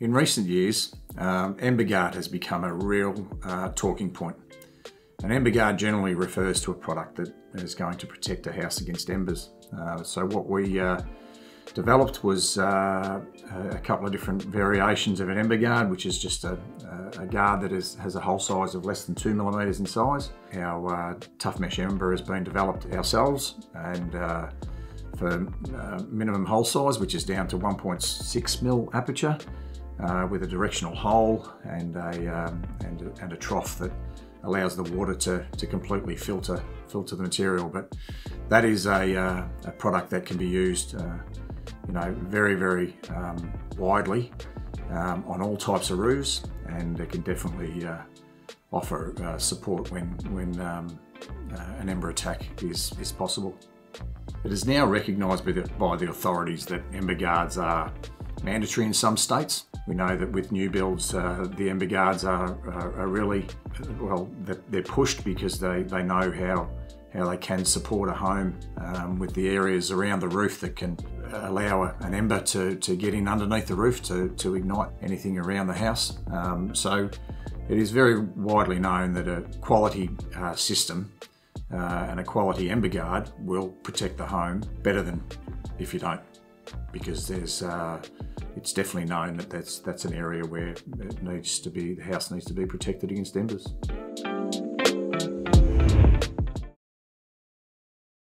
In recent years, Ember Guard has become a real talking point. An Ember Guard generally refers to a product that is going to protect a house against embers. So what we developed was a couple of different variations of an Ember Guard, which is just a guard that has a hole size of less than 2 millimeters in size. Our Tough Mesh Ember has been developed ourselves and for minimum hole size, which is down to 1.6 mil aperture with a directional hole and a trough that allows the water to completely filter the material. But that is a product that can be used very, very widely on all types of roofs, and it can definitely offer support when an ember attack is possible. It is now recognised by the authorities that Ember Guards are mandatory in some states. We know that with new builds, the Ember Guards are really, well, they're pushed because they know how they can support a home with the areas around the roof that can allow an ember to get in underneath the roof to ignite anything around the house. So it is very widely known that a quality system and a quality Ember Guard will protect the home better than if you don't, because there's it's definitely known that that's an area where the house needs to be protected against embers.